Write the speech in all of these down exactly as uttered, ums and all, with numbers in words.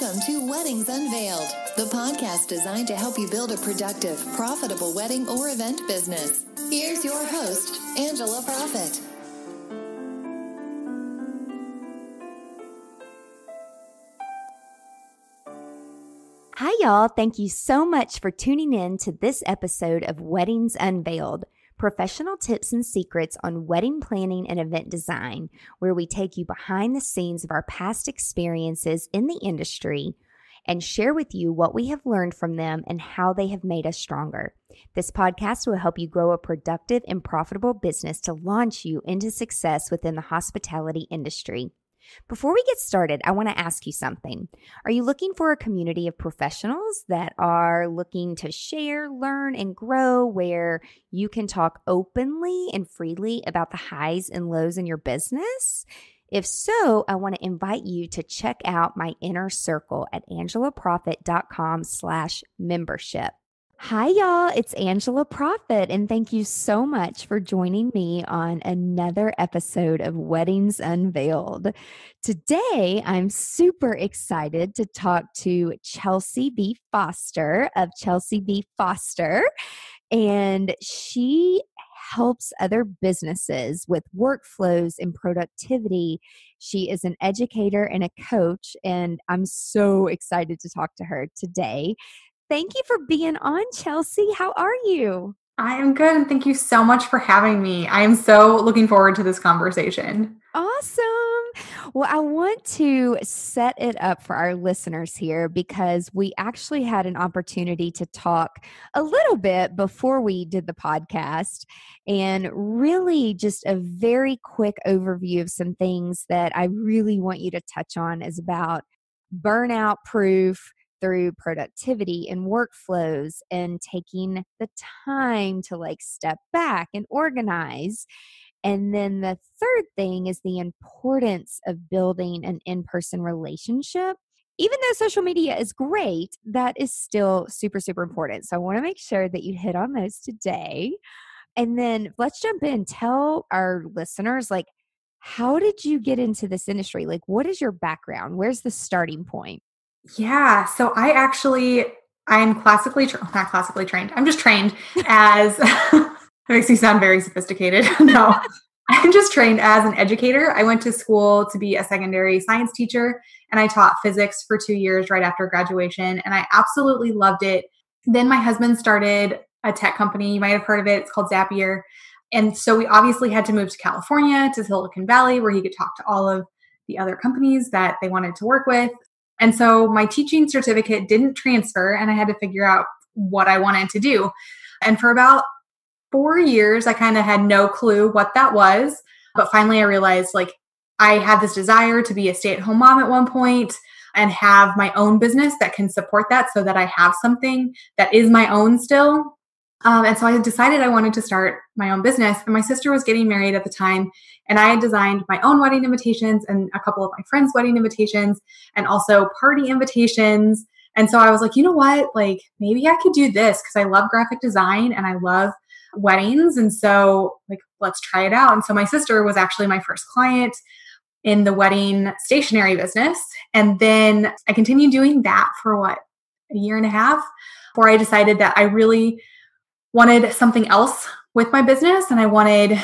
Welcome to Weddings Unveiled, the podcast designed to help you build a productive, profitable wedding or event business. Here's your host, Angela Proffitt. Hi, y'all. Thank you so much for tuning in to this episode of Weddings Unveiled, professional tips and secrets on wedding planning and event design, where we take you behind the scenes of our past experiences in the industry and share with you what we have learned from them and how they have made us stronger. This podcast will help you grow a productive and profitable business to launch you into success within the hospitality industry. Before we get started, I want to ask you something. Are you looking for a community of professionals that are looking to share, learn, and grow, where you can talk openly and freely about the highs and lows in your business? If so, I want to invite you to check out my inner circle at angelaproffitt.com slash membership. Hi, y'all. It's Angela Proffitt, and thank you so much for joining me on another episode of Weddings Unveiled. Today, I'm super excited to talk to Chelsea B. Foster of Chelsea B. Foster, and she helps other businesses with workflows and productivity. She is an educator and a coach, and I'm so excited to talk to her today. Thank you for being on, Chelsea. How are you? I am good, and thank you so much for having me. I am so looking forward to this conversation. Awesome. Well, I want to set it up for our listeners here because we actually had an opportunity to talk a little bit before we did the podcast, and really just a very quick overview of some things that I really want you to touch on is about burnout proof through productivity and workflows and taking the time to like step back and organize. And then the third thing is the importance of building an in-person relationship. Even though social media is great, that is still super, super important. So I want to make sure that you hit on those today. And then let's jump in. Tell our listeners, like, how did you get into this industry? Like, what is your background? Where's the starting point? Yeah. So I actually, I'm classically, tra- not classically trained. I'm just trained as, that makes me sound very sophisticated. No, I'm just trained as an educator. I went to school to be a secondary science teacher, and I taught physics for two years right after graduation. And I absolutely loved it. Then my husband started a tech company. You might've heard of it. It's called Zapier. And so we obviously had to move to California, to Silicon Valley, where he could talk to all of the other companies that they wanted to work with. And so my teaching certificate didn't transfer, and I had to figure out what I wanted to do. And for about four years, I kind of had no clue what that was. But finally I realized, like, I had this desire to be a stay-at-home mom at one point and have my own business that can support that, so that I have something that is my own still. Um, and so I decided I wanted to start my own business. And my sister was getting married at the time, and I had designed my own wedding invitations and a couple of my friends' wedding invitations and also party invitations. And so I was like, you know what? Like, maybe I could do this because I love graphic design and I love weddings. And so, like, let's try it out. And so my sister was actually my first client in the wedding stationery business. And then I continued doing that for what, a year and a half, before I decided that I really wanted something else with my business, and I wanted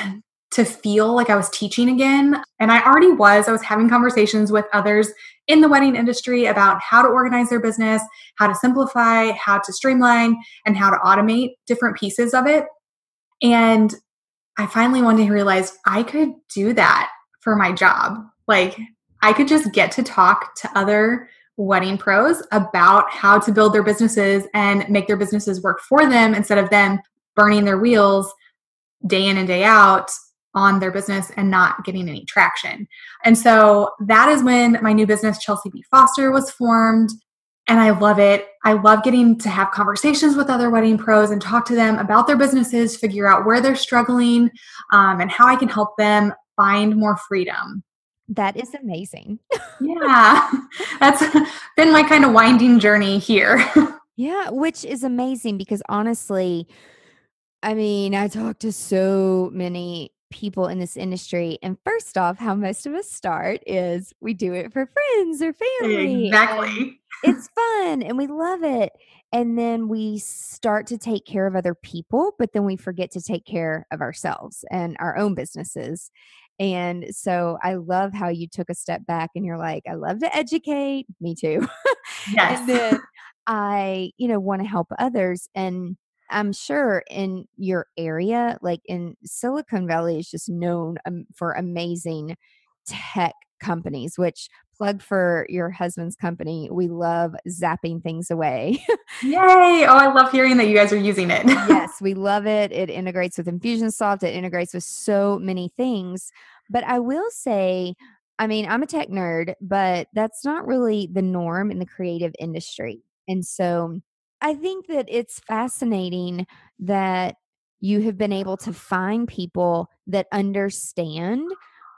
to feel like I was teaching again. And I already was. I was having conversations with others in the wedding industry about how to organize their business, how to simplify, how to streamline, and how to automate different pieces of it. And I finally one day realized I could do that for my job. Like, I could just get to talk to other wedding pros about how to build their businesses and make their businesses work for them, instead of them burning their wheels day in and day out on their business and not getting any traction. And so that is when my new business, Chelsea B. Foster, was formed. And I love it. I love getting to have conversations with other wedding pros and talk to them about their businesses, figure out where they're struggling, um, and how I can help them find more freedom. That is amazing. Yeah. That's been my kind of winding journey here. Yeah, which is amazing because honestly, I mean, I talk to so many people in this industry. And first off, how most of us start is we do it for friends or family. Exactly. It's fun and we love it. And then we start to take care of other people, but then we forget to take care of ourselves and our own businesses. And so I love how you took a step back and you're like, I love to educate. Me too. Yes. And then I, you know, want to help others. And I'm sure in your area, like in Silicon Valley is just known um, for amazing tech companies, which plug for your husband's company. We love zapping things away. Yay. Oh, I love hearing that you guys are using it. Yes, we love it. It integrates with Infusionsoft. It integrates with so many things. But I will say, I mean, I'm a tech nerd, but that's not really the norm in the creative industry. And so I think that it's fascinating that you have been able to find people that understand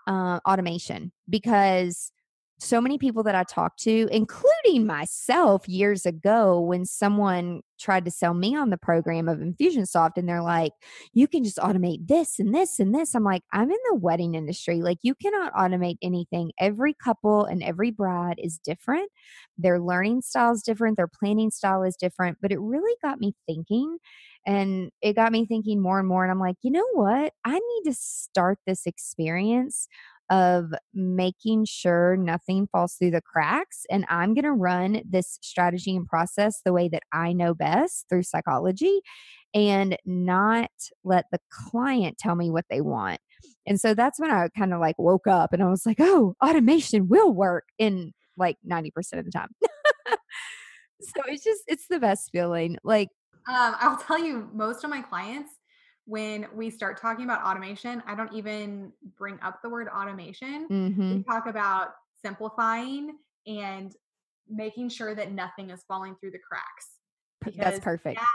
uh, automation, because so many people that I talk to, including myself years ago, when someone tried to sell me on the program of Infusionsoft and they're like, you can just automate this and this and this. I'm like, I'm in the wedding industry. Like, you cannot automate anything. Every couple and every bride is different. Their learning style is different. Their planning style is different. But it really got me thinking, and it got me thinking more and more. And I'm like, you know what? I need to start this experience of making sure nothing falls through the cracks. And I'm going to run this strategy and process the way that I know best through psychology and not let the client tell me what they want. And so that's when I kind of like woke up and I was like, oh, automation will work in like ninety percent of the time. So it's just, it's the best feeling. Like, um, I'll tell you, most of my clients, when we start talking about automation, I don't even bring up the word automation. Mm-hmm. We talk about simplifying and making sure that nothing is falling through the cracks. That's perfect. That,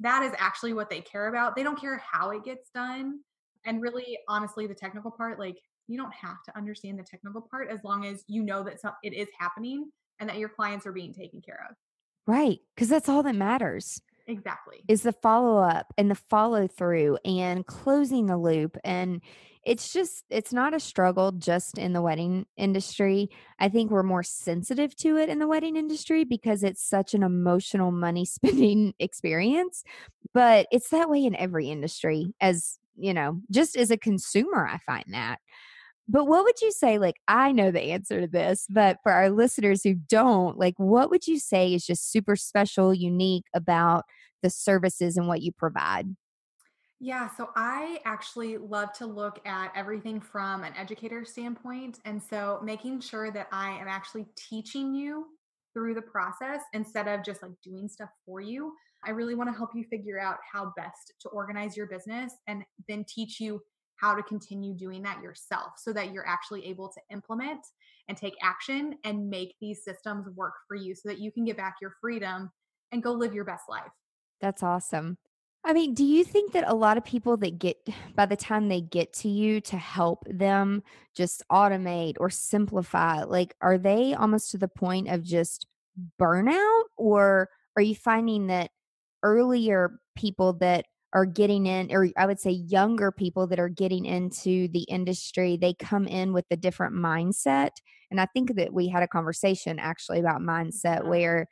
that is actually what they care about. They don't care how it gets done. And really, honestly, the technical part, like, you don't have to understand the technical part as long as you know that it is happening and that your clients are being taken care of. Right. Because that's all that matters. Exactly. Is the follow-up and the follow-through and closing the loop. And it's just, it's not a struggle just in the wedding industry. I think we're more sensitive to it in the wedding industry because it's such an emotional money spending experience, but it's that way in every industry, as you know, just as a consumer, I find that. But what would you say, like, I know the answer to this, but for our listeners who don't, like, what would you say is just super special, unique about the services and what you provide? Yeah. So I actually love to look at everything from an educator standpoint. And so making sure that I am actually teaching you through the process instead of just like doing stuff for you. I really want to help you figure out how best to organize your business and then teach you how to continue doing that yourself so that you're actually able to implement and take action and make these systems work for you so that you can get back your freedom and go live your best life. That's awesome. I mean, do you think that a lot of people that get, by the time they get to you to help them just automate or simplify, like, are they almost to the point of just burnout? Or are you finding that earlier people that are getting in, or I would say younger people that are getting into the industry, they come in with a different mindset? And I think that we had a conversation actually about mindset where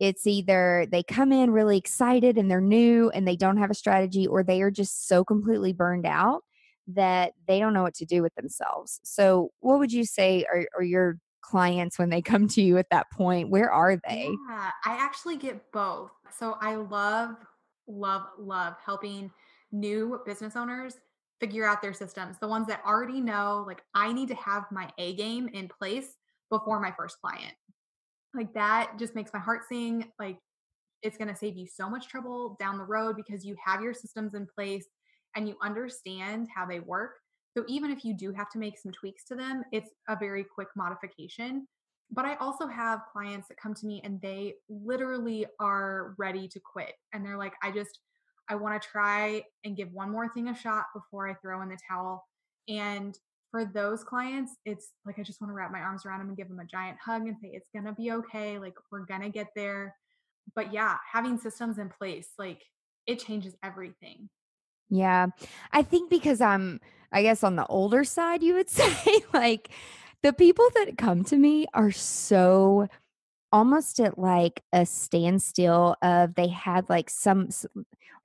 it's either they come in really excited and they're new and they don't have a strategy, or they are just so completely burned out that they don't know what to do with themselves. So what would you say are, are your clients when they come to you at that point? Where are they? Yeah, I actually get both. So I love Love, love helping new business owners figure out their systems. The ones that already know, like, I need to have my A game in place before my first client. Like, that just makes my heart sing. Like, it's going to save you so much trouble down the road because you have your systems in place and you understand how they work. So even if you do have to make some tweaks to them, it's a very quick modification. But I also have clients that come to me and they literally are ready to quit. And they're like, I just, I want to try and give one more thing a shot before I throw in the towel. And for those clients, it's like, I just want to wrap my arms around them and give them a giant hug and say, it's going to be okay. Like, we're going to get there. But yeah, having systems in place, like, it changes everything. Yeah. I think because I'm, I guess on the older side, you would say, like the people that come to me are so almost at like a standstill of they had like some,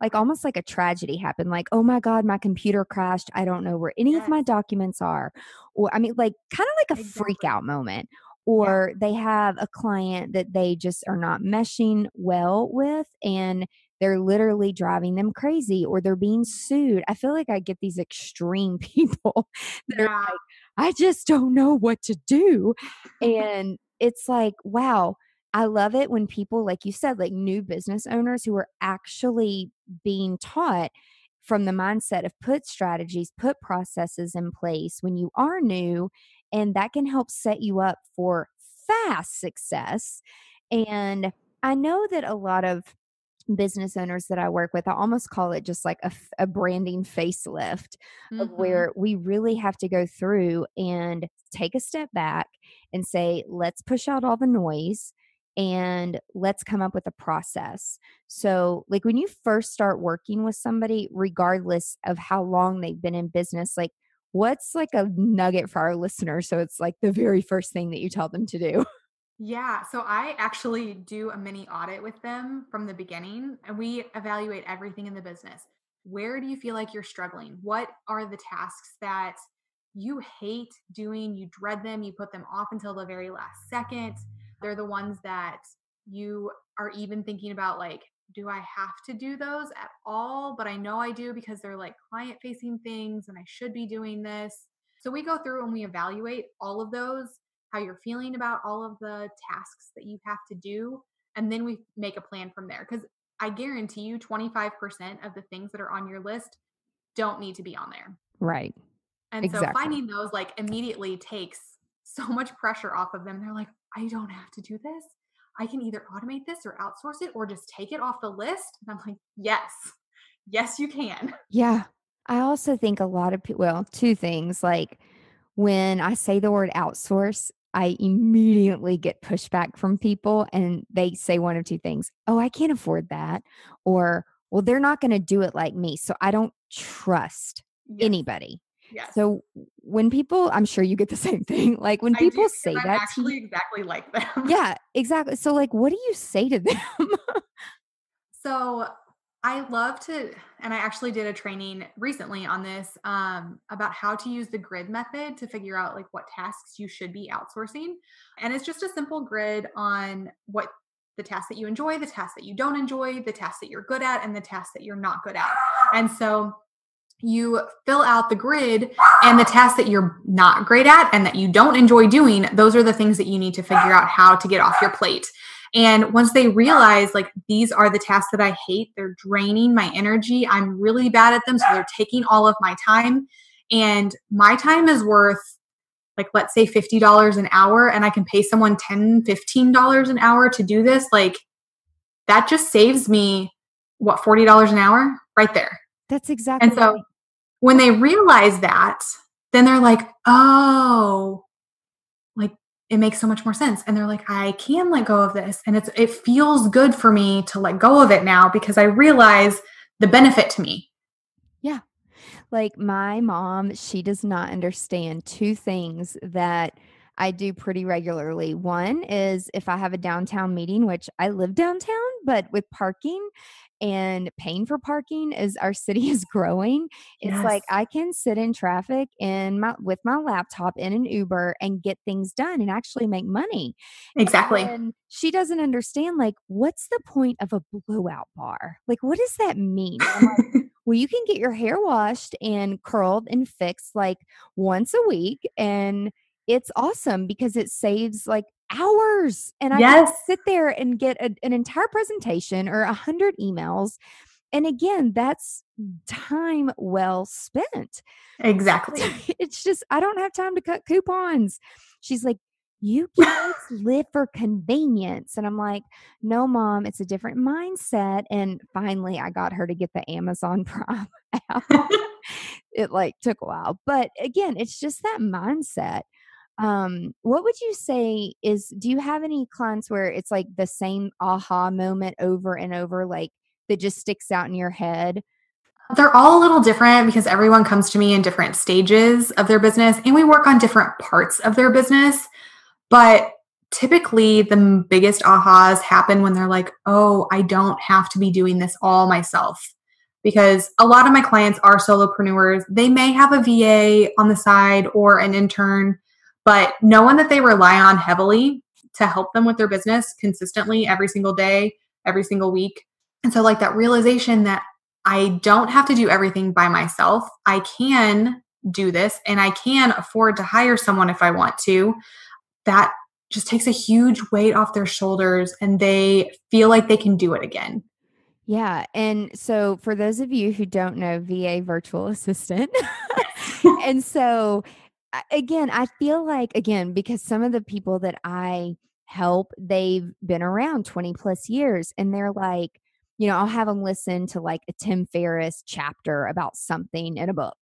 like almost like a tragedy happened. Like, oh my God, my computer crashed. I don't know where any yes. of my documents are. Or I mean, like kind of like a exactly. freak out moment. Or yeah. they have a client that they just are not meshing well with and they're literally driving them crazy, or they're being sued. I feel like I get these extreme people that yeah. are like, I just don't know what to do. And it's like, wow, I love it when people, like you said, like new business owners who are actually being taught from the mindset of put strategies, put processes in place when you are new, and that can help set you up for fast success. And I know that a lot of business owners that I work with, I almost call it just like a, a branding facelift mm-hmm. of where we really have to go through and take a step back and say, let's push out all the noise and let's come up with a process. So like when you first start working with somebody, regardless of how long they've been in business, like what's like a nugget for our listeners? So it's like the very first thing that you tell them to do. Yeah. So I actually do a mini audit with them from the beginning, and we evaluate everything in the business. Where do you feel like you're struggling? What are the tasks that you hate doing? You dread them. You put them off until the very last second. They're the ones that you are even thinking about, like, do I have to do those at all? But I know I do because they're like client facing things and I should be doing this. So we go through and we evaluate all of those, how you're feeling about all of the tasks that you have to do. And then we make a plan from there. Because I guarantee you twenty-five percent of the things that are on your list don't need to be on there. Right. And exactly. so finding those like immediately takes so much pressure off of them. They're like, I don't have to do this. I can either automate this or outsource it or just take it off the list. And I'm like, yes, yes, you can. Yeah. I also think a lot of people, well, two things. Like when I say the word outsource, I immediately get pushback from people and they say one of two things. Oh, I can't afford that. Or, well, they're not going to do it like me. So I don't trust yes. anybody. Yes. So when people, I'm sure you get the same thing. Like when I people do, say I'm that actually to you, exactly like them. Yeah, exactly. So like, what do you say to them? So I love to, and I actually did a training recently on this um, about how to use the grid method to figure out like what tasks you should be outsourcing. And it's just a simple grid on what the tasks that you enjoy, the tasks that you don't enjoy, the tasks that you're good at, and the tasks that you're not good at. And so you fill out the grid, and the tasks that you're not great at and that you don't enjoy doing, those are the things that you need to figure out how to get off your plate. And once they realize like, these are the tasks that I hate, they're draining my energy, I'm really bad at them. So they're taking all of my time, and my time is worth like, let's say fifty dollars an hour, and I can pay someone ten dollars, fifteen dollars an hour to do this. Like that just saves me what, forty dollars an hour right there. That's exactly. And so right. when they realize that, then they're like, oh, like it makes so much more sense. And they're like, I can let go of this. And it's, it feels good for me to let go of it now because I realize the benefit to me. Yeah. Like my mom, she does not understand two things that I do pretty regularly. One is if I have a downtown meeting, which I live downtown, but with parking and paying for parking as our city is growing, it's yes. like I can sit in traffic in my, with my laptop in an Uber and get things done and actually make money. Exactly. And she doesn't understand, like, what's the point of a blowout bar? Like, what does that mean? I'm like, well, you can get your hair washed and curled and fixed like once a week, and it's awesome because it saves like hours, and I yes. can sit there and get a, an entire presentation or a hundred emails. And again, that's time well spent. Exactly. It's just, I don't have time to cut coupons. She's like, you kids live for convenience. And I'm like, no, Mom, it's a different mindset. And finally I got her to get the Amazon Prime app. It like took a while, but again, it's just that mindset. Um, what would you say is, do you have any clients where it's like the same aha moment over and over, like that just sticks out in your head? They're all a little different because everyone comes to me in different stages of their business and we work on different parts of their business. But typically the biggest ahas happen when they're like, oh, I don't have to be doing this all myself. Because a lot of my clients are solopreneurs. They may have a V A on the side or an intern, but no one that they rely on heavily to help them with their business consistently every single day, every single week. And so like that realization that I don't have to do everything by myself. I can do this and I can afford to hire someone if I want to. That just takes a huge weight off their shoulders and they feel like they can do it again. Yeah. And so for those of you who don't know, V A virtual assistant. And so again, I feel like, again, because some of the people that I help, they've been around twenty plus years and they're like, you know, I'll have them listen to like a Tim Ferriss chapter about something in a book.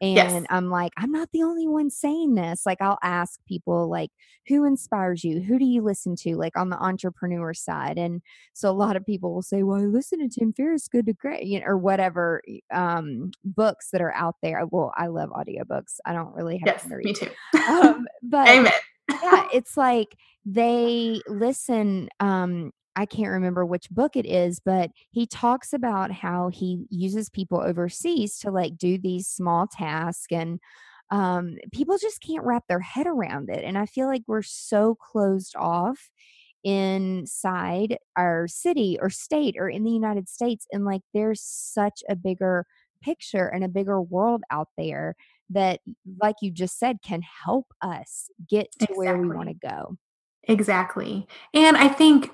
And yes. I'm like, I'm not the only one saying this. Like I'll ask people like, who inspires you? Who do you listen to? Like on the entrepreneur side. And so a lot of people will say, well, I listen to Tim Ferriss, Good to Great, you know, or whatever um, books that are out there. Well, I love audiobooks. I don't really have yes, to read. Me too. um, but Amen. Yeah, it's like they listen, um, I can't remember which book it is, but he talks about how he uses people overseas to like do these small tasks and um, people just can't wrap their head around it. And I feel like we're so closed off inside our city or state or in the United States. And like, there's such a bigger picture and a bigger world out there that, like you just said, can help us get to Exactly. where we want to go. Exactly. And I think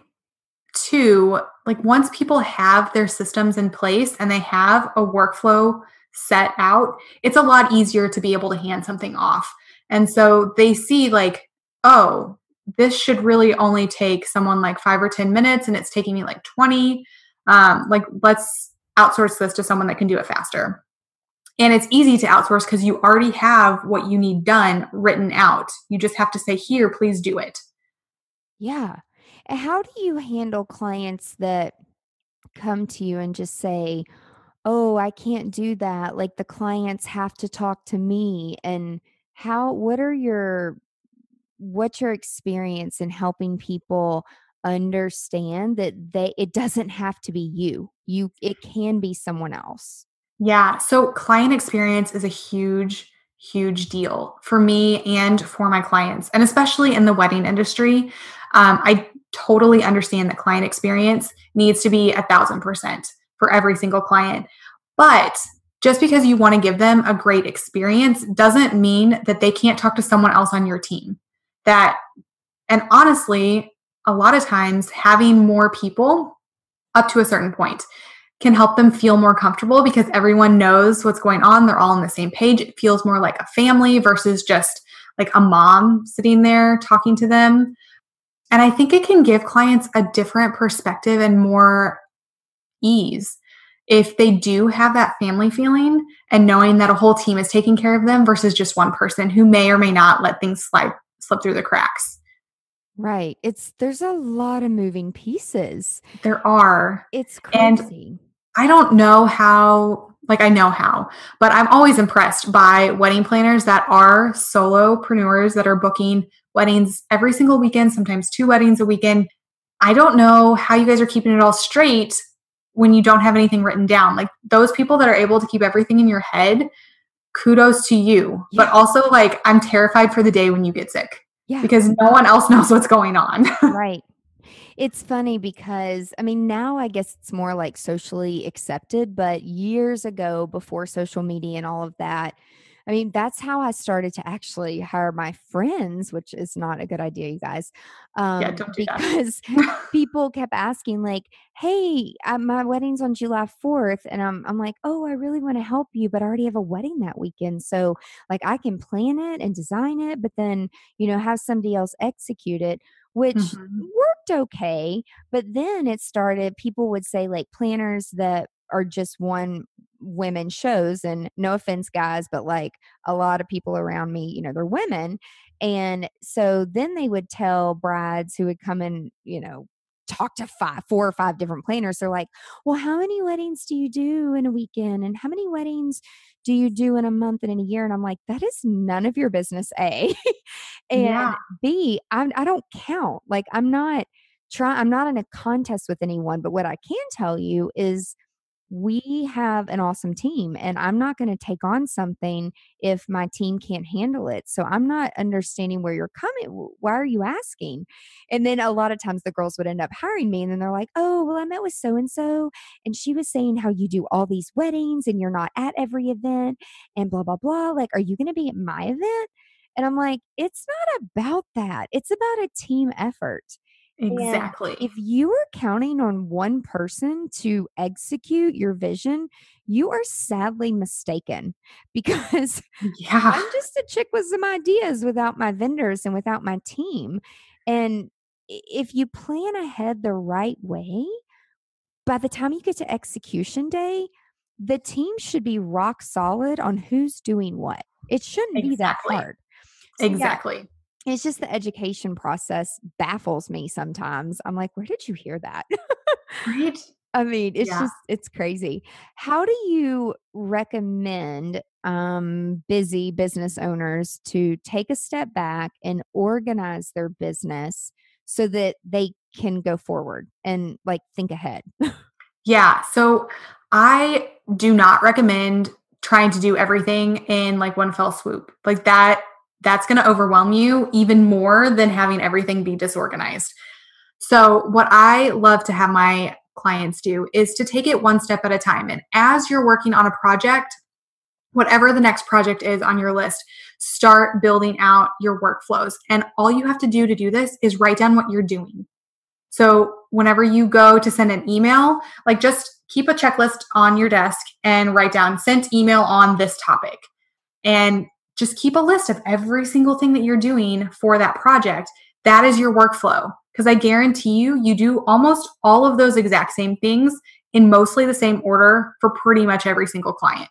Two, like once people have their systems in place and they have a workflow set out, it's a lot easier to be able to hand something off. And so they see like, oh, this should really only take someone like five or ten minutes and it's taking me like twenty. Um, like let's outsource this to someone that can do it faster. And it's easy to outsource because you already have what you need done written out. You just have to say, here, please do it. Yeah. How do you handle clients that come to you and just say, oh, I can't do that. Like the clients have to talk to me. And how, what are your, what's your experience in helping people understand that they, it doesn't have to be you, you, it can be someone else. Yeah. So client experience is a huge, huge deal for me and for my clients. And especially in the wedding industry, um, I totally understand that client experience needs to be a thousand percent for every single client. But just because you want to give them a great experience doesn't mean that they can't talk to someone else on your team. That, and honestly, a lot of times having more people up to a certain point can help them feel more comfortable because everyone knows what's going on. They're all on the same page. It feels more like a family versus just like a mom sitting there talking to them. And I think it can give clients a different perspective and more ease if they do have that family feeling and knowing that a whole team is taking care of them versus just one person who may or may not let things slide, slip through the cracks. Right. It's, there's a lot of moving pieces. There are. It's crazy. And I don't know how, like I know how, but I'm always impressed by wedding planners that are solopreneurs that are booking weddings every single weekend, sometimes two weddings a weekend. I don't know how you guys are keeping it all straight when you don't have anything written down. Like those people that are able to keep everything in your head, kudos to you. Yeah. But also like, I'm terrified for the day when you get sick. Yeah. Because no one else knows what's going on. Right. It's funny because, I mean, now I guess it's more like socially accepted, but years ago before social media and all of that, I mean, that's how I started to actually hire my friends, which is not a good idea, you guys. Um, yeah, don't do because that. People kept asking like, hey, uh, my wedding's on July fourth. And I'm, I'm like, oh, I really want to help you, but I already have a wedding that weekend. So like I can plan it and design it, but then, you know, have somebody else execute it, which mm-hmm. worked okay. But then it started, people would say like planners that are just one women shows, and no offense guys, but like a lot of people around me, you know, they're women. And so then they would tell brides who would come in, you know, talked to five, four or five different planners. They're like, well, how many weddings do you do in a weekend? And how many weddings do you do in a month and in a year? And I'm like, that is none of your business, A. And yeah. B, I'm, I don't count. Like I'm not trying, I'm not in a contest with anyone, but what I can tell you is we have an awesome team and I'm not going to take on something if my team can't handle it. So I'm not understanding where you're coming. Why are you asking? And then a lot of times the girls would end up hiring me and then they're like, oh, well, I met with so-and-so and she was saying how you do all these weddings and you're not at every event and blah, blah, blah. Like, are you going to be at my event? And I'm like, it's not about that. It's about a team effort. Exactly. And if you are counting on one person to execute your vision, you are sadly mistaken because yeah. I'm just a chick with some ideas without my vendors and without my team. And if you plan ahead the right way, by the time you get to execution day, the team should be rock solid on who's doing what. It shouldn't exactly. be that hard. So exactly. Yeah, it's just the education process baffles me sometimes. I'm like, where did you hear that? Right? I mean, it's yeah. just, it's crazy. How do you recommend um, busy business owners to take a step back and organize their business so that they can go forward and like think ahead? Yeah. So I do not recommend trying to do everything in like one fell swoop. Like that. That's going to overwhelm you even more than having everything be disorganized. So what I love to have my clients do is to take it one step at a time. And as you're working on a project, whatever the next project is on your list, start building out your workflows. And all you have to do to do this is write down what you're doing. So whenever you go to send an email, like just keep a checklist on your desk and write down sent email on this topic. And just keep a list of every single thing that you're doing for that project. That is your workflow. Because I guarantee you, you do almost all of those exact same things in mostly the same order for pretty much every single client.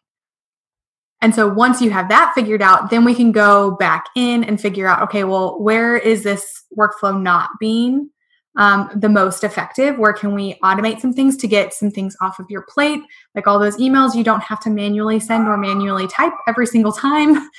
And so once you have that figured out, then we can go back in and figure out, okay, well, where is this workflow not being um, the most effective? Where can we automate some things to get some things off of your plate? Like all those emails you don't have to manually send or manually type every single time.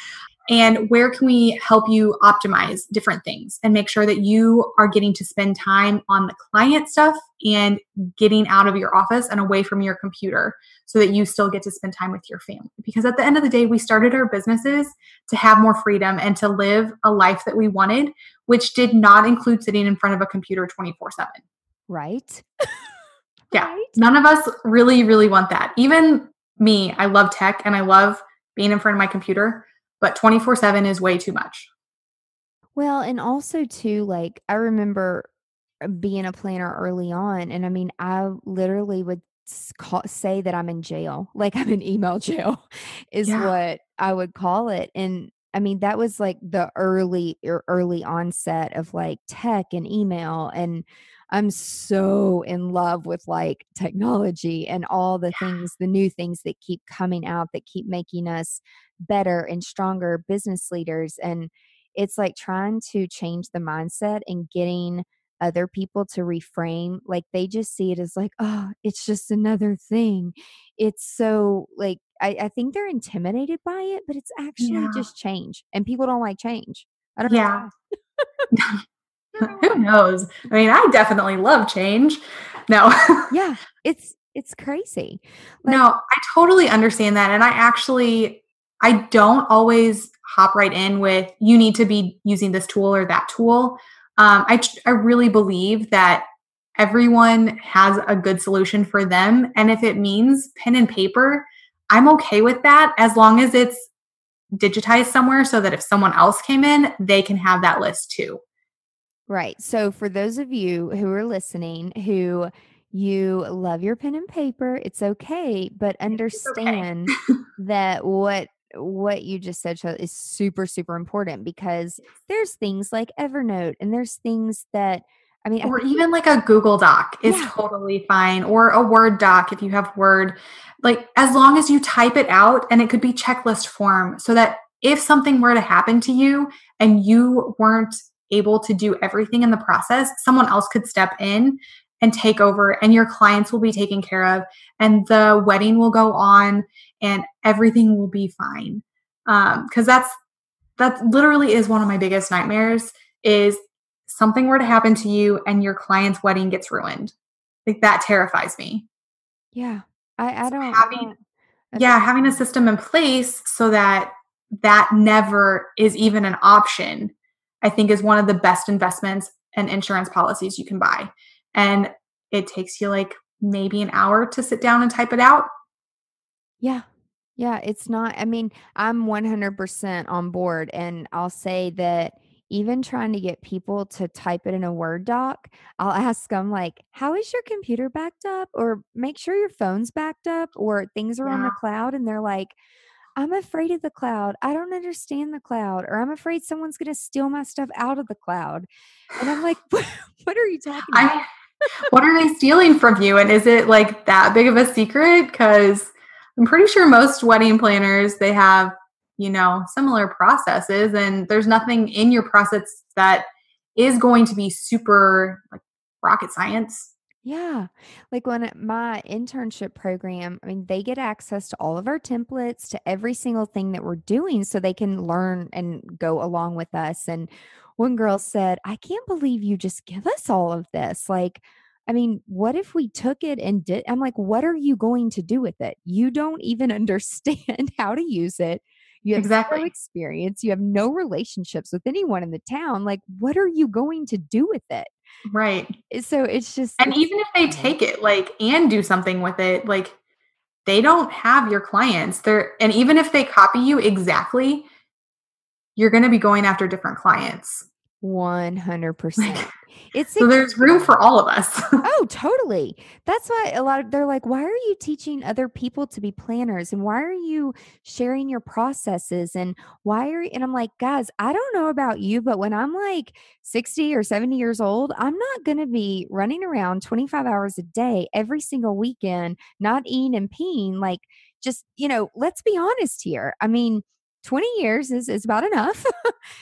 And where can we help you optimize different things and make sure that you are getting to spend time on the client stuff and getting out of your office and away from your computer so that you still get to spend time with your family? Because at the end of the day, we started our businesses to have more freedom and to live a life that we wanted, which did not include sitting in front of a computer twenty-four seven. Right? Yeah. Right? None of us really, really want that. Even me, I love tech and I love being in front of my computer. But twenty-four seven is way too much. Well, and also too, like I remember being a planner early on. And I mean, I literally would call, say that I'm in jail. Like I'm in email jail is yeah. what I would call it. And I mean, that was like the early, early onset of like tech and email. And I'm so in love with like technology and all the yeah. things, the new things that keep coming out that keep making us better and stronger business leaders. And it's like trying to change the mindset and getting other people to reframe. Like they just see it as like, oh, it's just another thing. It's so like, I, I think they're intimidated by it, but it's actually yeah. just change. And people don't like change. I don't yeah. know. Who knows? I mean, I definitely love change. No. yeah. It's, it's crazy. Like, no, I totally understand that. And I actually, I don't always hop right in with, you need to be using this tool or that tool. Um, I, I really believe that everyone has a good solution for them. And if it means pen and paper, I'm okay with that as long as it's digitized somewhere so that if someone else came in, they can have that list too. Right. So for those of you who are listening, who you love your pen and paper, it's okay, but understand okay. that what what you just said is super, super important because there's things like Evernote and there's things that, I mean, or I even like a Google Doc is yeah. totally fine, or a Word doc if you have Word, like as long as you type it out and it could be checklist form so that if something were to happen to you and you weren't able to do everything in the process, someone else could step in and take over, and your clients will be taken care of, and the wedding will go on, and everything will be fine. Um, cause that's, that literally is one of my biggest nightmares, is something were to happen to you and your client's wedding gets ruined. Like, that terrifies me. Yeah. I, I don't so having, I don't, yeah. Having a system in place so that that never is even an option, I think, is one of the best investments and insurance policies you can buy. And it takes you like maybe an hour to sit down and type it out. Yeah. Yeah. It's not, I mean, I'm one hundred percent on board, and I'll say that even trying to get people to type it in a Word doc, I'll ask them like, how is your computer backed up? Or make sure your phone's backed up, or things are yeah. on the cloud. And they're like, I'm afraid of the cloud. I don't understand the cloud. Or I'm afraid someone's going to steal my stuff out of the cloud. And I'm like, what, what are you talking about? I, what are they stealing from you? And is it like that big of a secret? Because I'm pretty sure most wedding planners, they have, you know, similar processes, and there's nothing in your process that is going to be super like rocket science. Yeah. Like when my internship program, I mean, they get access to all of our templates, to every single thing that we're doing, so they can learn and go along with us. And one girl said, I can't believe you just give us all of this. Like, I mean, what if we took it and did, I'm like, what are you going to do with it? You don't even understand how to use it. You have exactly. no experience. You have no relationships with anyone in the town. Like, what are you going to do with it? Right. So it's just, and it's, even if they take it like and do something with it, like they don't have your clients there. And even if they copy you exactly, you're going to be going after different clients. one hundred percent. It's so there's room for all of us. Oh, totally. That's why a lot of, they're like, why are you teaching other people to be planners? And why are you sharing your processes? And why are you, and I'm like, guys, I don't know about you, but when I'm like sixty or seventy years old, I'm not going to be running around twenty-five hours a day, every single weekend, not eating and peeing. Like, just, you know, let's be honest here. I mean, twenty years is, is about enough.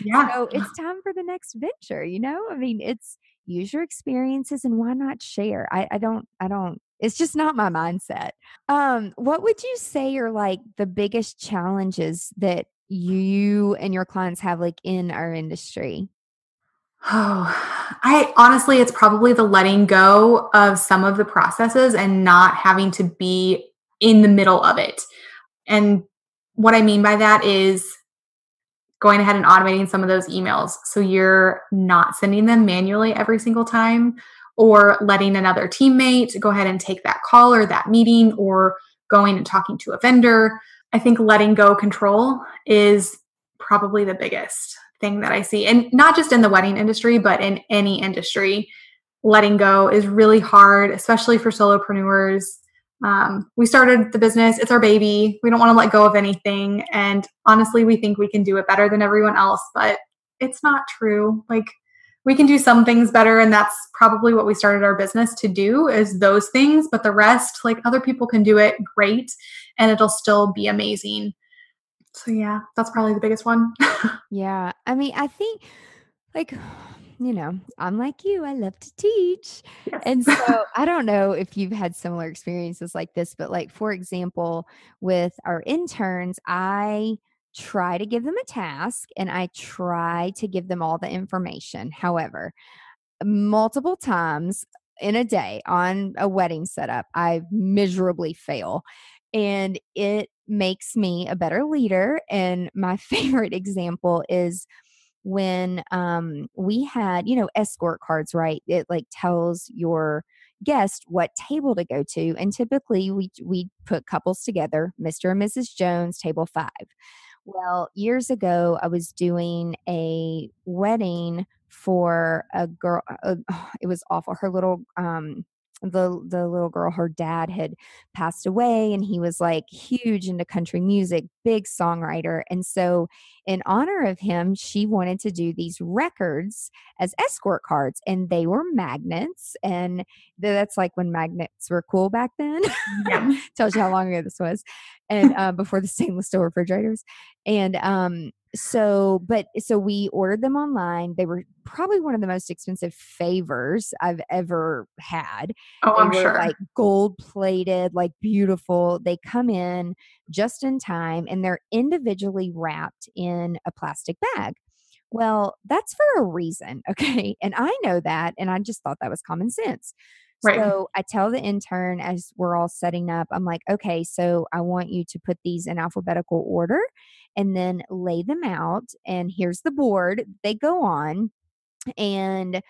Yeah. So it's time for the next venture, you know? I mean, it's use your experiences, and why not share? I, I don't, I don't, it's just not my mindset. Um, what would you say are like the biggest challenges that you and your clients have like in our industry? Oh, I honestly, it's probably the letting go of some of the processes and not having to be in the middle of it. And what I mean by that is going ahead and automating some of those emails, so you're not sending them manually every single time, or letting another teammate go ahead and take that call or that meeting, or going and talking to a vendor. I think letting go control is probably the biggest thing that I see. And not just in the wedding industry, but in any industry, letting go is really hard, especially for solopreneurs. Um, we started the business. It's our baby. We don't want to let go of anything. And honestly, we think we can do it better than everyone else, but it's not true. Like, we can do some things better. And that's probably what we started our business to do, is those things, but the rest, like, other people can do it great, and it'll still be amazing. So yeah, that's probably the biggest one. Yeah. I mean, I think like, you know, I'm like you, I love to teach. Yes. And so I don't know if you've had similar experiences like this, but like, for example, with our interns, I try to give them a task and I try to give them all the information. However, multiple times in a day on a wedding setup, I miserably fail. And it makes me a better leader. And my favorite example is when um, we had, you know, escort cards, right? It like tells your guest what table to go to. And typically we, we put couples together, Mister and Missus Jones, table five. Well, years ago, I was doing a wedding for a girl. Uh, it was awful. Her little, um, the, the little girl, her dad had passed away, and he was like huge into country music, big songwriter. And so in honor of him, she wanted to do these records as escort cards, and they were magnets. And that's like when magnets were cool back then. Yeah. Tells you how long ago this was. And uh, before the stainless steel refrigerators. And um, so, but so we ordered them online. They were probably one of the most expensive favors I've ever had. Oh, they I'm were sure. Like gold plated, like beautiful. They come in just in time, and they're individually wrapped in a plastic bag. Well, that's for a reason. Okay. And I know that. And I just thought that was common sense. Right. So I tell the intern as we're all setting up, I'm like, okay, so I want you to put these in alphabetical order and then lay them out. And here's the board they go on, and,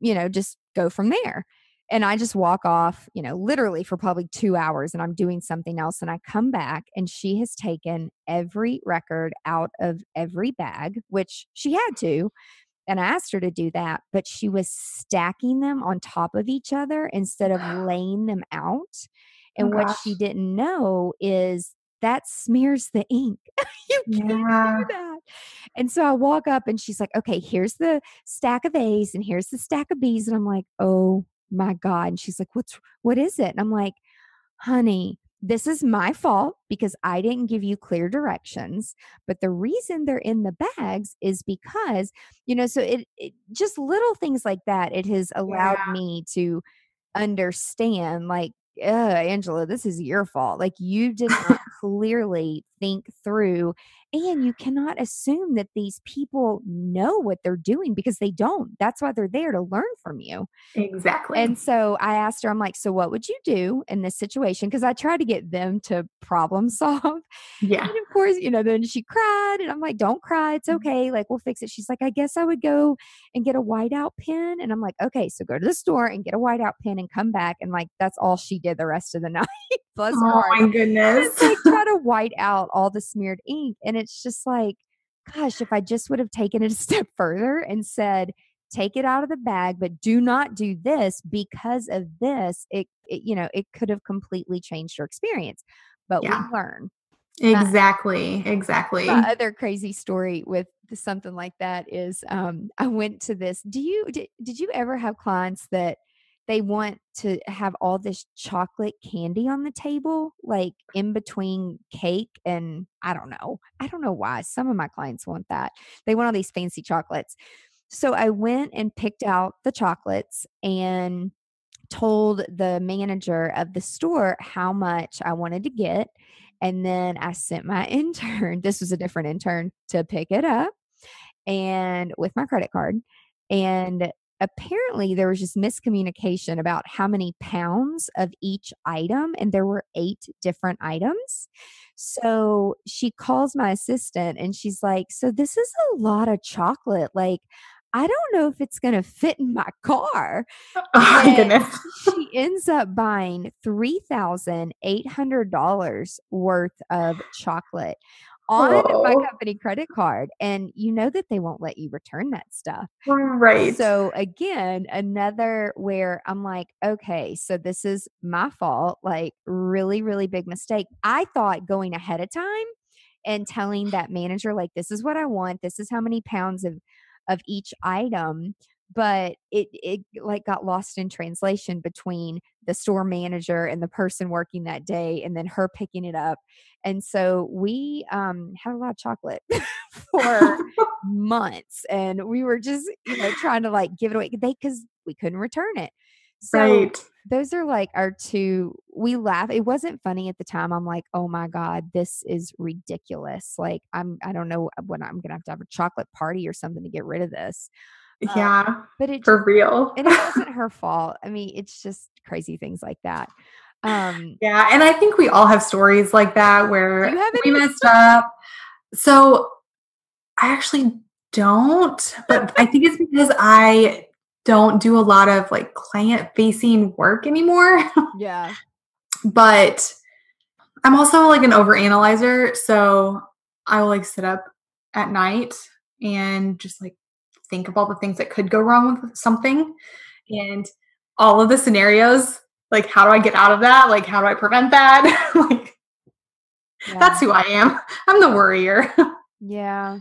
you know, just go from there. And I just walk off, you know, literally for probably two hours and I'm doing something else. And I come back and she has taken every record out of every bag, which she had to. And I asked her to do that, but she was stacking them on top of each other instead of laying them out. And oh, what gosh. She didn't know is that smears the ink. You can't yeah. do that. And so I walk up and she's like, okay, here's the stack of A's and here's the stack of B's. And I'm like, oh my God. And she's like, what's, what is it? And I'm like, honey, this is my fault because I didn't give you clear directions. But the reason they're in the bags is because, you know, so it, it just little things like that. It has allowed yeah. me to understand like, uh, Angela, this is your fault. Like you did not clearly think through, and you cannot assume that these people know what they're doing because they don't. That's why they're there to learn from you. Exactly. And so I asked her, I'm like, so what would you do in this situation? Cause I tried to get them to problem solve. Yeah. And of course, you know, then she cried and I'm like, don't cry. It's okay. Like we'll fix it. She's like, I guess I would go and get a whiteout pen. And I'm like, okay, so go to the store and get a whiteout pen and come back. And like, that's all she did the rest of the night. Plus oh my goodness. It's like try to white out all the smeared ink. And it's just like, gosh, if I just would have taken it a step further and said, take it out of the bag, but do not do this because of this, it, it you know, it could have completely changed your experience, but yeah. we learn. Exactly. Uh, exactly. The other crazy story with something like that is, um, I went to this, do you, did, did you ever have clients that they want to have all this chocolate candy on the table, like in between cake and I don't know. I don't know why. Some of my clients want that. They want all these fancy chocolates. So I went and picked out the chocolates and told the manager of the store how much I wanted to get. And then I sent my intern, this was a different intern, to pick it up and with my credit card. And apparently there was just miscommunication about how many pounds of each item. And there were eight different items. So she calls my assistant and she's like, so this is a lot of chocolate. Like, I don't know if it's going to fit in my car. Oh, my goodness. She ends up buying three thousand eight hundred dollars worth of chocolate on Whoa. My company credit card. And you know that they won't let you return that stuff. Right. So again, another where I'm like, okay, so this is my fault. Like really, really big mistake. I thought going ahead of time and telling that manager, like, this is what I want. This is how many pounds of, of each item. But it, it like got lost in translation between the store manager and the person working that day and then her picking it up. And so we um, had a lot of chocolate for months and we were just, you know, trying to like give it away they, cause we couldn't return it. So right. those are like our two, we laugh. It wasn't funny at the time. I'm like, oh my God, this is ridiculous. Like I'm, I don't know when I'm going to have to have a chocolate party or something to get rid of this. Yeah, um, but it for just, real. And it wasn't her fault. I mean, it's just crazy things like that. Um, yeah, and I think we all have stories like that where we messed up. So I actually don't, but I think it's because I don't do a lot of like client-facing work anymore. Yeah. But I'm also like an overanalyzer, so I will like sit up at night and just like think of all the things that could go wrong with something and all of the scenarios. Like, how do I get out of that? Like, how do I prevent that? Like, yeah. That's who I am. I'm the worrier. Yeah.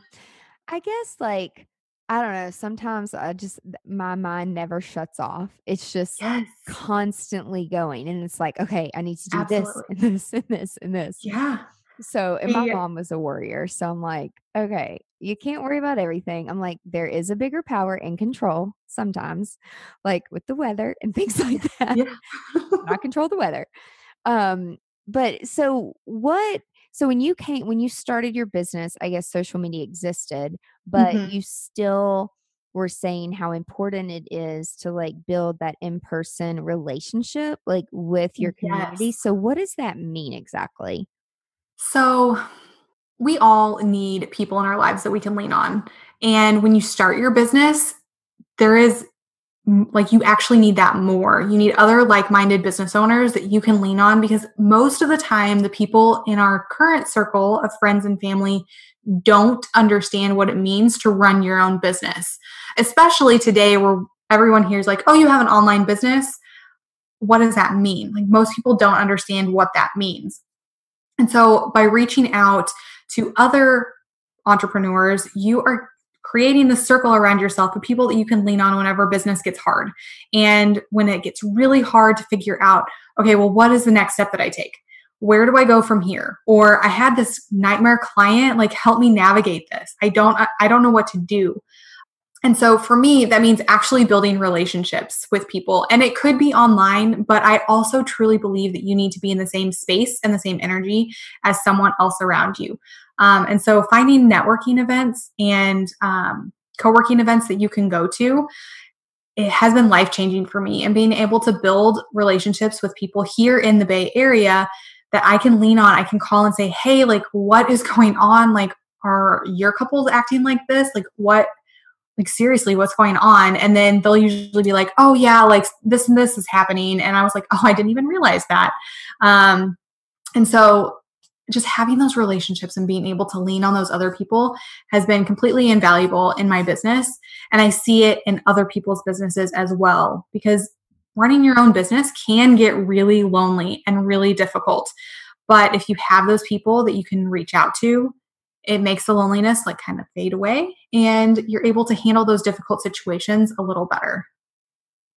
I guess like, I don't know. Sometimes I just, my mind never shuts off. It's just yes. constantly going. And it's like, okay, I need to do Absolutely. this and this and this and this. Yeah. So, and my yeah. mom was a warrior. So I'm like, okay, you can't worry about everything. I'm like, there is a bigger power and control sometimes, like with the weather and things like that. Yeah. I control the weather. Um, but so what, So when you came, when you started your business, I guess social media existed, but mm-hmm. you still were saying how important it is to like build that in-person relationship, like with your community. Yes. So what does that mean exactly? So we all need people in our lives that we can lean on. And when you start your business, there is like, you actually need that more. You need other like-minded business owners that you can lean on, because most of the time the people in our current circle of friends and family don't understand what it means to run your own business, especially today where everyone hears like, oh, you have an online business. What does that mean? Like, most people don't understand what that means. And so by reaching out to other entrepreneurs, you are creating the circle around yourself of people that you can lean on whenever business gets hard. And when it gets really hard to figure out, okay, well, what is the next step that I take? Where do I go from here? Or I had this nightmare client, like, help me navigate this. I don't, I don't know what to do. And so for me, that means actually building relationships with people. And it could be online, but I also truly believe that you need to be in the same space and the same energy as someone else around you. Um, and so finding networking events and um, co-working events that you can go to, it has been life-changing for me. And being able to build relationships with people here in the Bay Area that I can lean on, I can call and say, hey, like, what is going on? Like, are your couples acting like this? Like, what? Like, seriously, what's going on? And then they'll usually be like, oh yeah, like this and this is happening. And I was like, oh, I didn't even realize that. Um, and so just having those relationships and being able to lean on those other people has been completely invaluable in my business. And I see it in other people's businesses as well, because running your own business can get really lonely and really difficult. But if you have those people that you can reach out to, it makes the loneliness like kind of fade away, and you're able to handle those difficult situations a little better.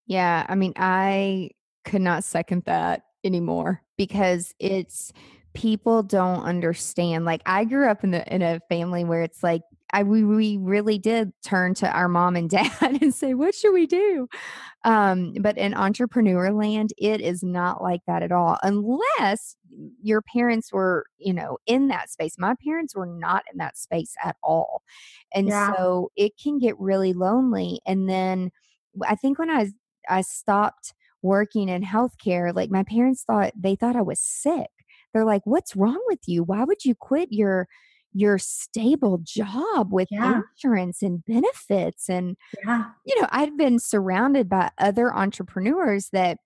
Yeah. I mean, I could not second that anymore, because it's, people don't understand. Like, I grew up in the, in a family where it's like, I, we, we really did turn to our mom and dad and say, what should we do? Um, but in entrepreneur land, it is not like that at all. Unless your parents were, you know, in that space. My parents were not in that space at all. And yeah. so it can get really lonely. And then I think when I, I stopped working in healthcare, like my parents thought, they thought I was sick. They're like, what's wrong with you? Why would you quit your your stable job with yeah. insurance and benefits? And, yeah. you know, I'd been surrounded by other entrepreneurs that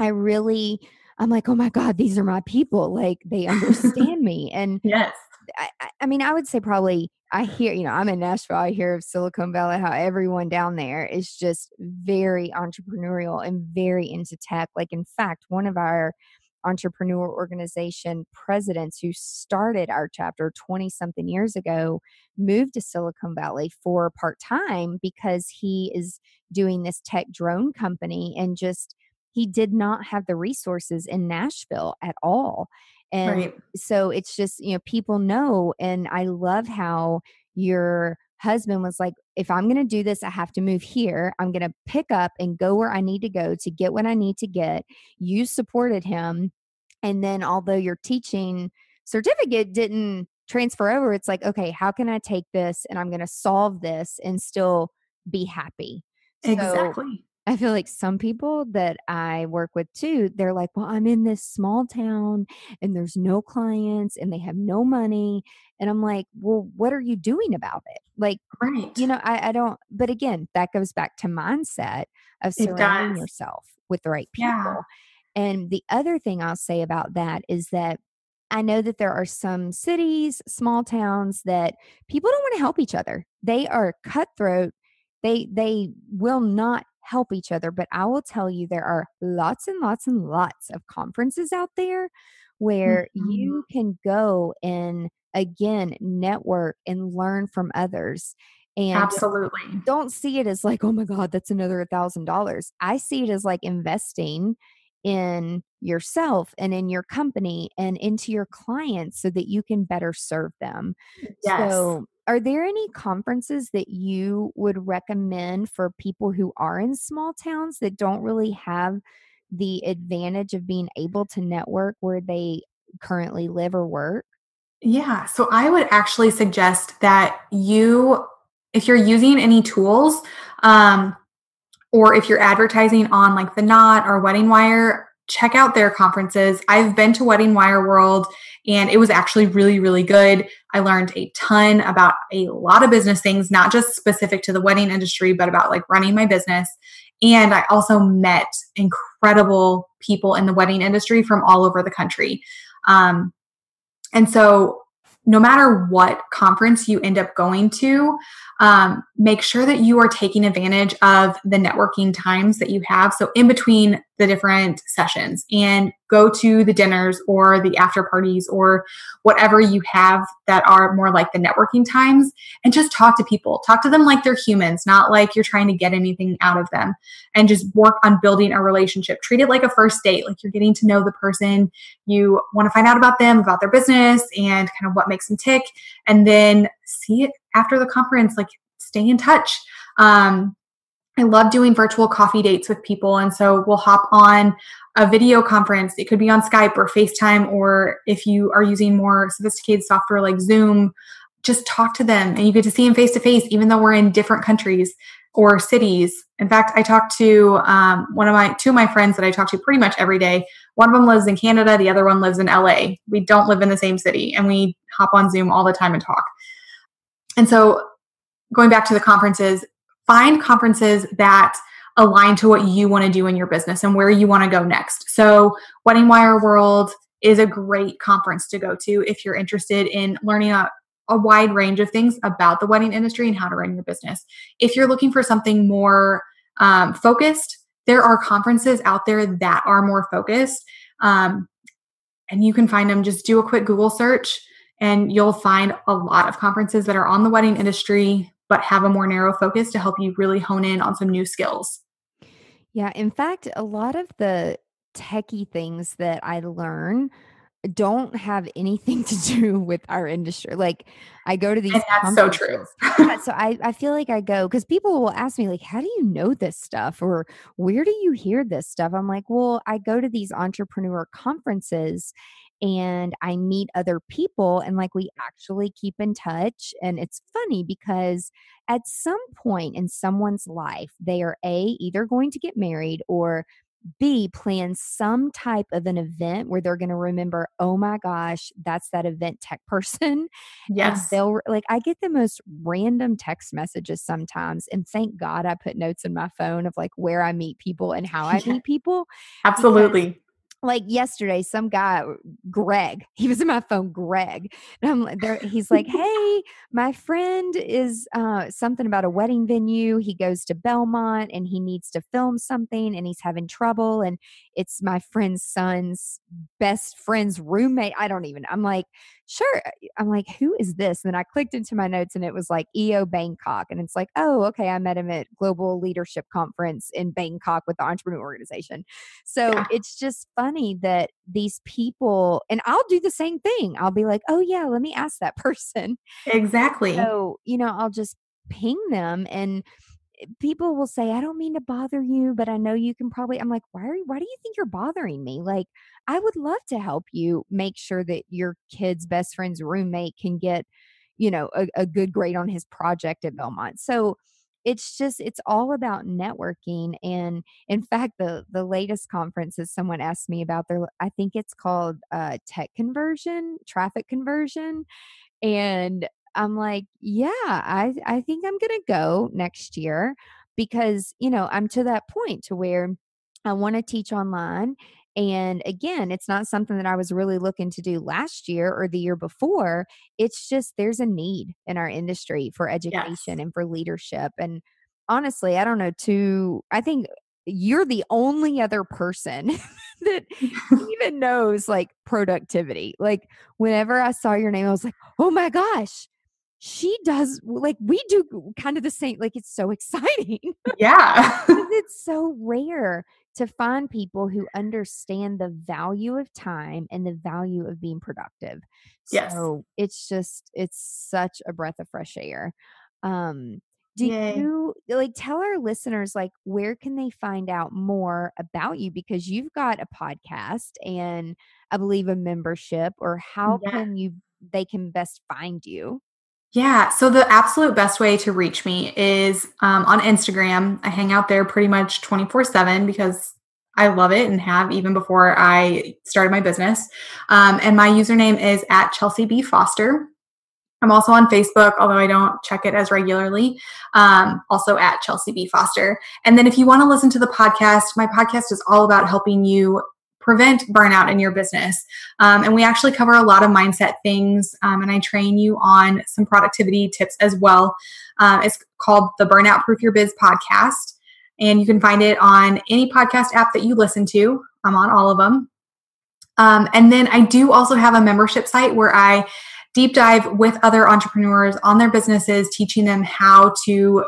I really, I'm like, oh my God, these are my people. Like, they understand me. And yes. I, I mean, I would say probably I hear, you know, I'm in Nashville. I hear of Silicon Valley, how everyone down there is just very entrepreneurial and very into tech. Like, in fact, one of our Entrepreneur Organization presidents who started our chapter twenty something years ago moved to Silicon Valley for part-time because he is doing this tech drone company, and just, he did not have the resources in Nashville at all. And right. so it's just, you know, people know. And I love how your husband was like, if I'm going to do this, I have to move here. I'm going to pick up and go where I need to go to get what I need to get. You supported him. And then although your teaching certificate didn't transfer over, it's like, okay, how can I take this and I'm going to solve this and still be happy? Exactly. So I feel like some people that I work with too, they're like, well, I'm in this small town and there's no clients and they have no money. And I'm like, well, what are you doing about it? Like, right. you know, I, I don't, but again, that goes back to mindset of surrounding yourself with the right people. Yeah. And the other thing I'll say about that is that I know that there are some cities, small towns that people don't want to help each other. They are cutthroat. They, they will not help each other. But I will tell you, there are lots and lots and lots of conferences out there where mm-hmm. you can go and again, network and learn from others. And absolutely. Don't see it as like, oh my God, that's another a thousand dollars. I see it as like investing in yourself and in your company and into your clients so that you can better serve them. Yes. So are there any conferences that you would recommend for people who are in small towns that don't really have the advantage of being able to network where they currently live or work? Yeah. So I would actually suggest that you, if you're using any tools, um, or if you're advertising on like The Knot or Wedding Wire, check out their conferences. I've been to Wedding Wire World and it was actually really, really good. I learned a ton about a lot of business things, not just specific to the wedding industry, but about like running my business. And I also met incredible people in the wedding industry from all over the country. Um, and so no matter what conference you end up going to, um, make sure that you are taking advantage of the networking times that you have. So in between the different sessions, and go to the dinners or the after parties or whatever you have that are more like the networking times, and just talk to people, talk to them like they're humans, not like you're trying to get anything out of them, and just work on building a relationship. Treat it like a first date. Like you're getting to know the person. You want to find out about them, about their business, and kind of what makes them tick. And then see it after the conference, like stay in touch. Um, I love doing virtual coffee dates with people. And so we'll hop on a video conference. It could be on Skype or FaceTime, or if you are using more sophisticated software like Zoom, just talk to them and you get to see them face to face, even though we're in different countries or cities. In fact, I talked to um, one of my, two of my friends that I talk to pretty much every day. One of them lives in Canada. The other one lives in L A. We don't live in the same city, and we hop on Zoom all the time and talk. And so going back to the conferences, find conferences that align to what you want to do in your business and where you want to go next. So Wedding Wire World is a great conference to go to if you're interested in learning a, a wide range of things about the wedding industry and how to run your business. If you're looking for something more um, focused, there are conferences out there that are more focused, um, and you can find them. Just do a quick Google search and you'll find a lot of conferences that are on the wedding industry but have a more narrow focus to help you really hone in on some new skills. Yeah. In fact, a lot of the techie things that I learn don't have anything to do with our industry. Like I go to these. And that's so true. Yeah, so I, I feel like I go, because people will ask me like, how do you know this stuff? Or where do you hear this stuff? I'm like, well, I go to these entrepreneur conferences and I meet other people, and like we actually keep in touch. And it's funny because at some point in someone's life, they are A, either going to get married, or B, plan some type of an event where they're going to remember, oh my gosh, that's that event tech person. Yes. And they'll like, I get the most random text messages sometimes. And thank God I put notes in my phone of like where I meet people and how I meet people. Absolutely. Like yesterday, some guy, Greg, he was in my phone, Greg. And I'm like, there, he's like, hey, my friend is uh, something about a wedding venue. He goes to Belmont and he needs to film something and he's having trouble. And it's my friend's son's best friend's roommate. I don't even, I'm like, sure. I'm like, who is this? And then I clicked into my notes and it was like E O Bangkok. And it's like, oh, okay. I met him at Global Leadership Conference in Bangkok with the Entrepreneur Organization. So yeah. It's just funny that these people, and I'll do the same thing. I'll be like, oh yeah, let me ask that person. Exactly. So, you know, I'll just ping them, and people will say, I don't mean to bother you, but I know you can probably, I'm like, why are you, why do you think you're bothering me? Like, I would love to help you make sure that your kid's best friend's roommate can get, you know, a, a good grade on his project at Belmont. So it's just, it's all about networking. And in fact, the, the latest conference is someone asked me about their, I think it's called uh tech conversion, traffic conversion. And I'm like, yeah, I, I think I'm going to go next year because, you know, I'm to that point to where I want to teach online. And again, it's not something that I was really looking to do last year or the year before. It's just, there's a need in our industry for education. Yes. And for leadership. And honestly, I don't know too, I think you're the only other person that even knows like productivity. Like whenever I saw your name, I was like, oh my gosh, she does, like we do kind of the same, like it's so exciting. Yeah. It's so rare to find people who understand the value of time and the value of being productive. Yes. So it's just, it's such a breath of fresh air. Um, do Yay. you like tell our listeners, like, where can they find out more about you? Because you've got a podcast and I believe a membership, or how yeah. can you, they can best find you? Yeah. So the absolute best way to reach me is um, on Instagram. I hang out there pretty much twenty-four seven because I love it and have even before I started my business. Um, and my username is at Chelsea B. Foster. I'm also on Facebook, although I don't check it as regularly, um, also at Chelsea B. Foster. And then if you want to listen to the podcast, my podcast is all about helping you prevent burnout in your business. Um, and we actually cover a lot of mindset things. Um, and I train you on some productivity tips as well. Uh, it's called the Burnout Proof Your Biz Podcast. And you can find it on any podcast app that you listen to. I'm on all of them. Um, and then I do also have a membership site where I deep dive with other entrepreneurs on their businesses, teaching them how to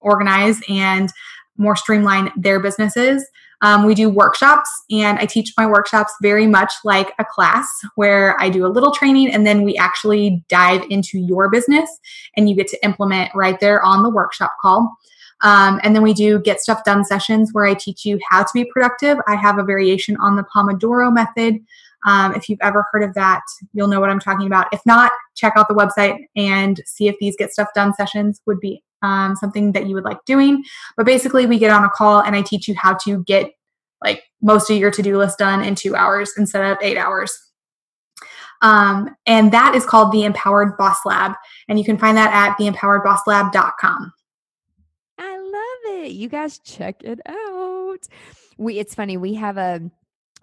organize and more streamline their businesses. Um, we do workshops, and I teach my workshops very much like a class where I do a little training and then we actually dive into your business and you get to implement right there on the workshop call. Um, and then we do get stuff done sessions where I teach you how to be productive. I have a variation on the Pomodoro method. Um, if you've ever heard of that, you'll know what I'm talking about. If not, check out the website and see if these get stuff done sessions would be Um, something that you would like doing. But basically we get on a call and I teach you how to get like most of your to-do list done in two hours instead of eight hours. Um, and that is called the Empowered Boss Lab. And you can find that at the empowered boss lab dot com. I love it. You guys check it out. We, it's funny. We have a,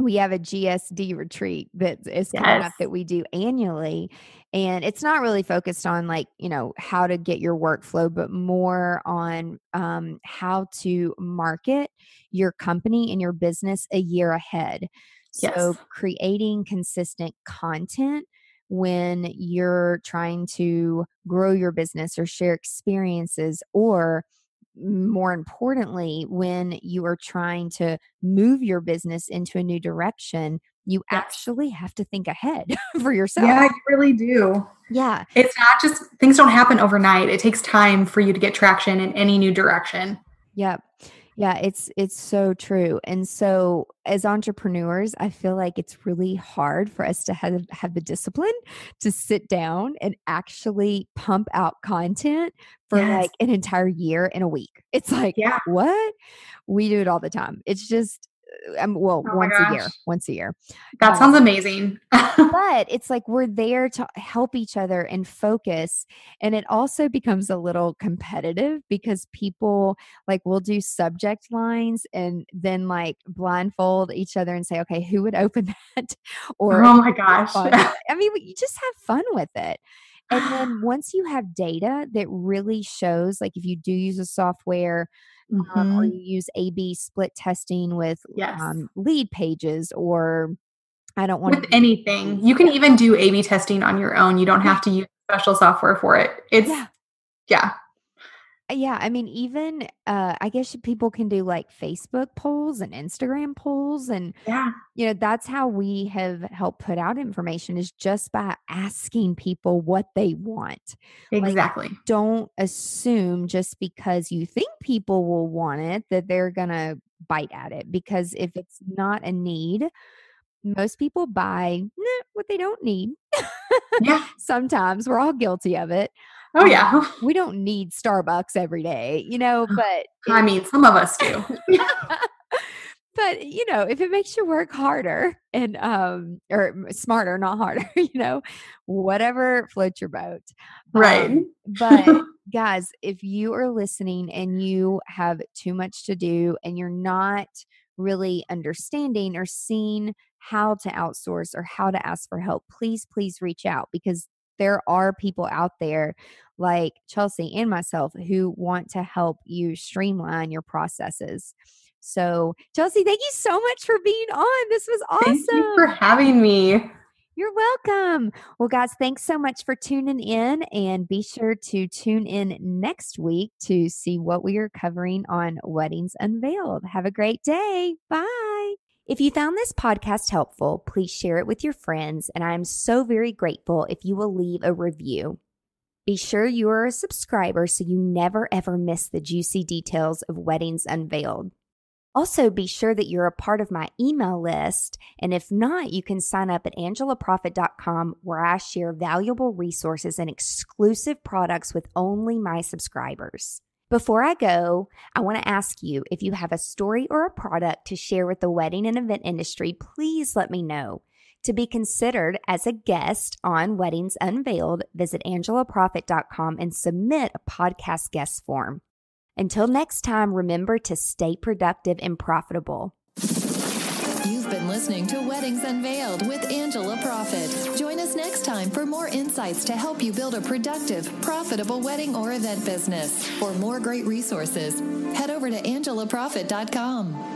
we have a G S D retreat that is coming yes. up that we do annually. And it's not really focused on like, you know, how to get your workflow, but more on um, how to market your company and your business a year ahead. Yes. So creating consistent content when you're trying to grow your business or share experiences, or more importantly, when you are trying to move your business into a new direction, you yes. actually have to think ahead for yourself. Yeah, you really do. Yeah. It's not just, things don't happen overnight. It takes time for you to get traction in any new direction. Yep. Yeah, it's it's so true. And so as entrepreneurs, I feel like it's really hard for us to have, have the discipline to sit down and actually pump out content for yes. like an entire year in a week. It's like, yeah. what? We do it all the time. It's just, um, well, oh once a year, once a year. That um, sounds amazing. But it's like we're there to help each other and focus. And it also becomes a little competitive because people like will do subject lines and then like blindfold each other and say, okay, who would open that? Or, oh my gosh. I mean, you just have fun with it. And then once you have data that really shows, like if you do use a software, mm-hmm. um, or you use A B split testing with yes. um, lead pages, or I don't want with to- anything. You can even do A B testing on your own. You don't have to use special software for it. It's, yeah. yeah. Yeah. I mean, even, uh, I guess people can do like Facebook polls and Instagram polls, and, yeah. you know, that's how we have helped put out information, is just by asking people what they want. Exactly. Like, don't assume just because you think people will want it, that they're going to bite at it. Because if it's not a need, most people buy nah, what they don't need. Yeah. Sometimes we're all guilty of it. Oh yeah. Um, we don't need Starbucks every day, you know, but I mean, some of us do. But you know, if it makes you work harder and, um, or smarter, not harder, you know, whatever floats your boat. Right. Um, but guys, if you are listening and you have too much to do and you're not really understanding or seeing how to outsource or how to ask for help, please, please reach out, because there are people out there like Chelsea and myself who want to help you streamline your processes. So Chelsea, thank you so much for being on. This was awesome. Thank you for having me. You're welcome. Well, guys, thanks so much for tuning in, and be sure to tune in next week to see what we are covering on Weddings Unveiled. Have a great day. Bye. If you found this podcast helpful, please share it with your friends, and I am so very grateful if you will leave a review. Be sure you are a subscriber so you never ever miss the juicy details of Weddings Unveiled. Also, be sure that you're a part of my email list, and if not, you can sign up at angela proffitt dot com, where I share valuable resources and exclusive products with only my subscribers. Before I go, I want to ask you, if you have a story or a product to share with the wedding and event industry, please let me know. To be considered as a guest on Weddings Unveiled, visit angela proffitt dot com and submit a podcast guest form. Until next time, remember to stay productive and profitable. You've been listening to Weddings Unveiled with Angela Proffitt. Join us next time for more insights to help you build a productive, profitable wedding or event business. For more great resources, head over to angela proffitt dot com.